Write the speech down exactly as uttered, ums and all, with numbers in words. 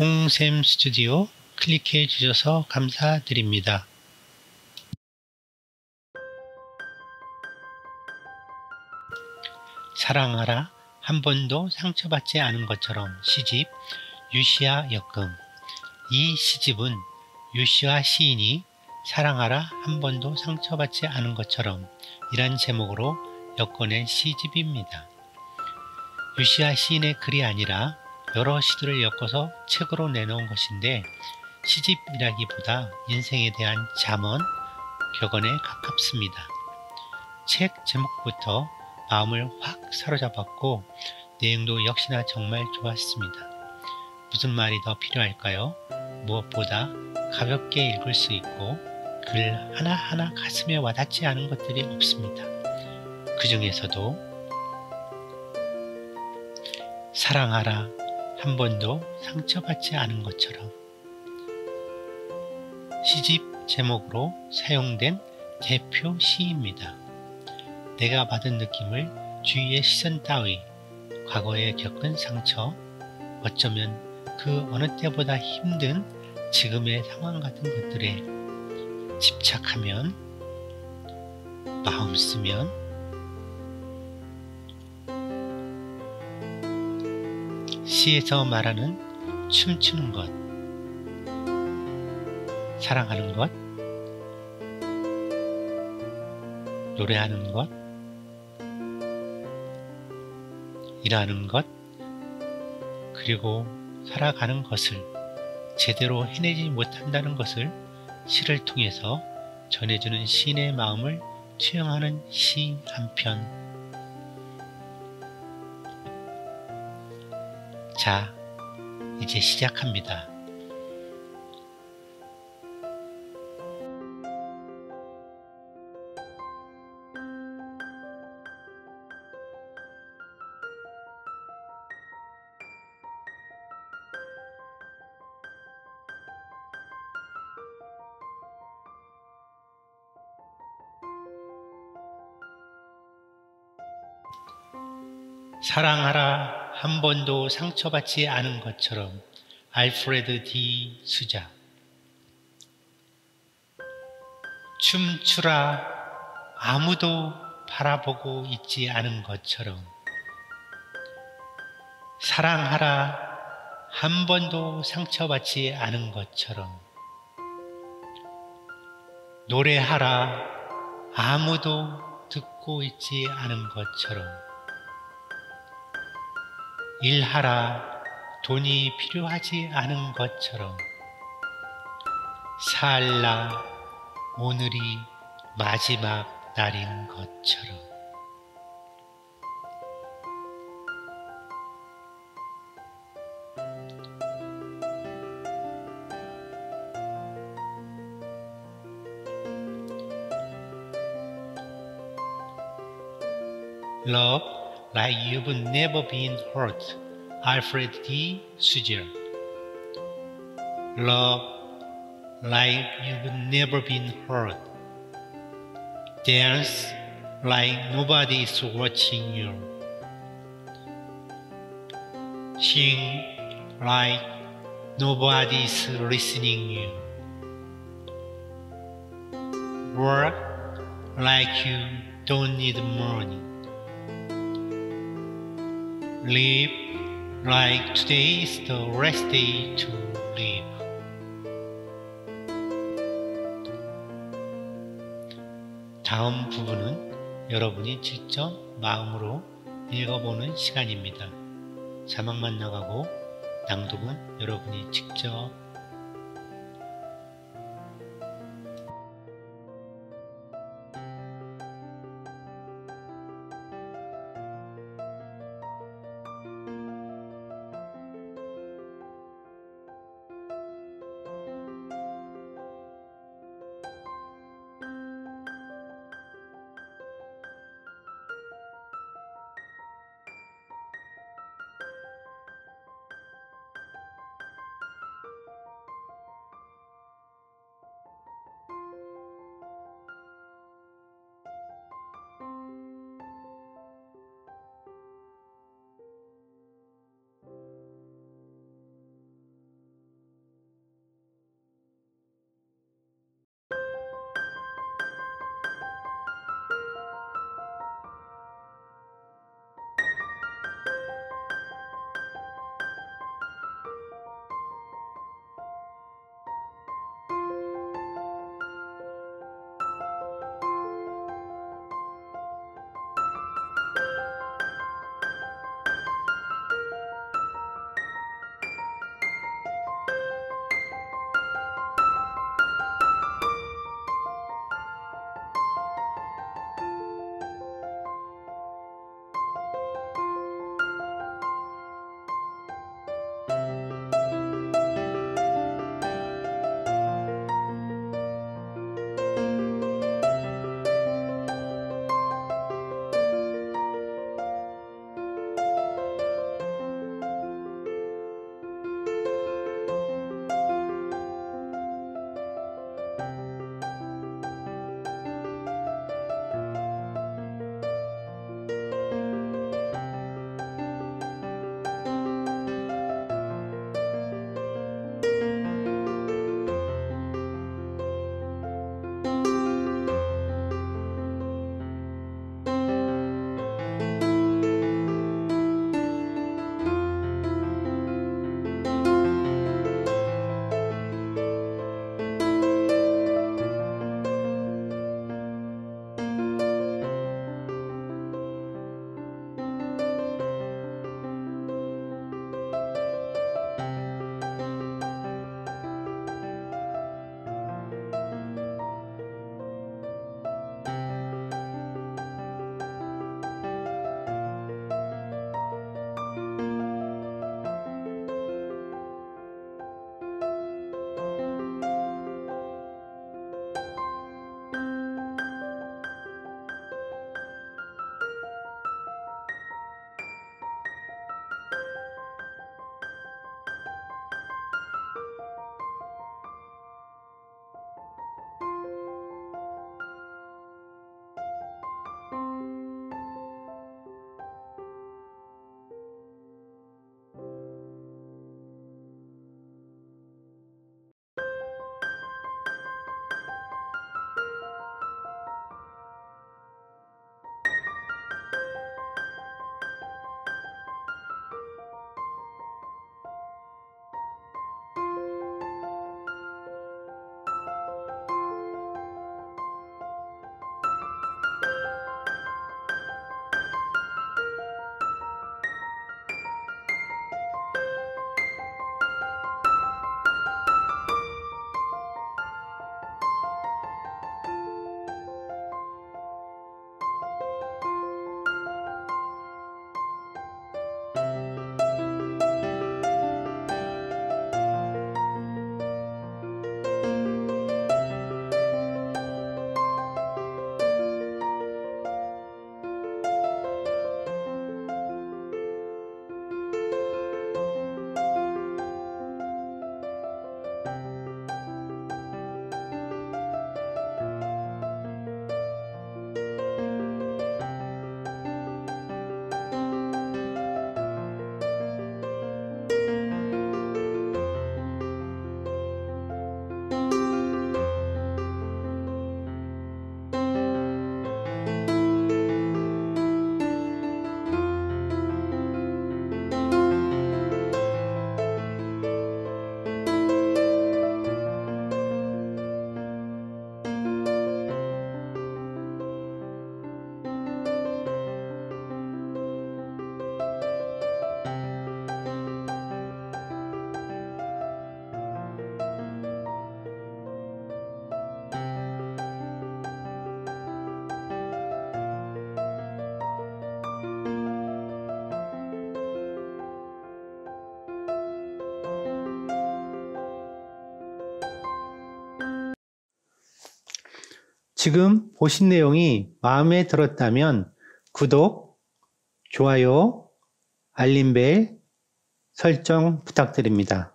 홍샘 스튜디오 클릭해 주셔서 감사드립니다. 사랑하라, 한 번도 상처받지 않은 것처럼 시집 류시화 역금. 이 시집은 류시화 시인이 사랑하라, 한 번도 상처받지 않은 것처럼 이란 제목으로 엮어낸 시집입니다. 류시화 시인의 글이 아니라 여러 시들을 엮어서 책으로 내놓은 것인데, 시집이라기보다 인생에 대한 잠언, 격언에 가깝습니다. 책 제목부터 마음을 확 사로잡았고 내용도 역시나 정말 좋았습니다. 무슨 말이 더 필요할까요? 무엇보다 가볍게 읽을 수 있고 글 하나하나 가슴에 와닿지 않은 것들이 없습니다. 그 중에서도 사랑하라, 한 번도 상처받지 않은 것처럼 시집 제목으로 사용된 대표 시입니다. 내가 받은 느낌을, 주위의 시선 따위, 과거에 겪은 상처, 어쩌면 그 어느 때보다 힘든 지금의 상황 같은 것들에 집착하면, 마음 쓰면, 시에서 말하는 춤추는 것, 사랑하는 것, 노래하는 것, 일하는 것, 그리고 살아가는 것을 제대로 해내지 못한다는 것을 시를 통해서 전해주는 시인의 마음을 투영하는 시 한 편. 자, 이제 시작합니다. 사랑하라, 한 번도 상처받지 않은 것처럼. 알프레드 디 수자. 춤추라, 아무도 바라보고 있지 않은 것처럼. 사랑하라, 한 번도 상처받지 않은 것처럼. 노래하라, 아무도 듣고 있지 않은 것처럼. 일하라, 돈이 필요하지 않은 것처럼. 살라, 오늘이 마지막 날인 것처럼. Love like you've never been hurt. Alfred D. Souza. Love like you've never been hurt. Dance like nobody is watching you. Sing like nobody is listening you. Work like you don't need money. Live like today is the last day to live. 다음 부분은 여러분이 직접 마음으로 읽어보는 시간입니다. 자막만 나가고 낭독은 여러분이 직접. 지금 보신 내용이 마음에 들었다면 구독, 좋아요, 알림벨 설정 부탁드립니다.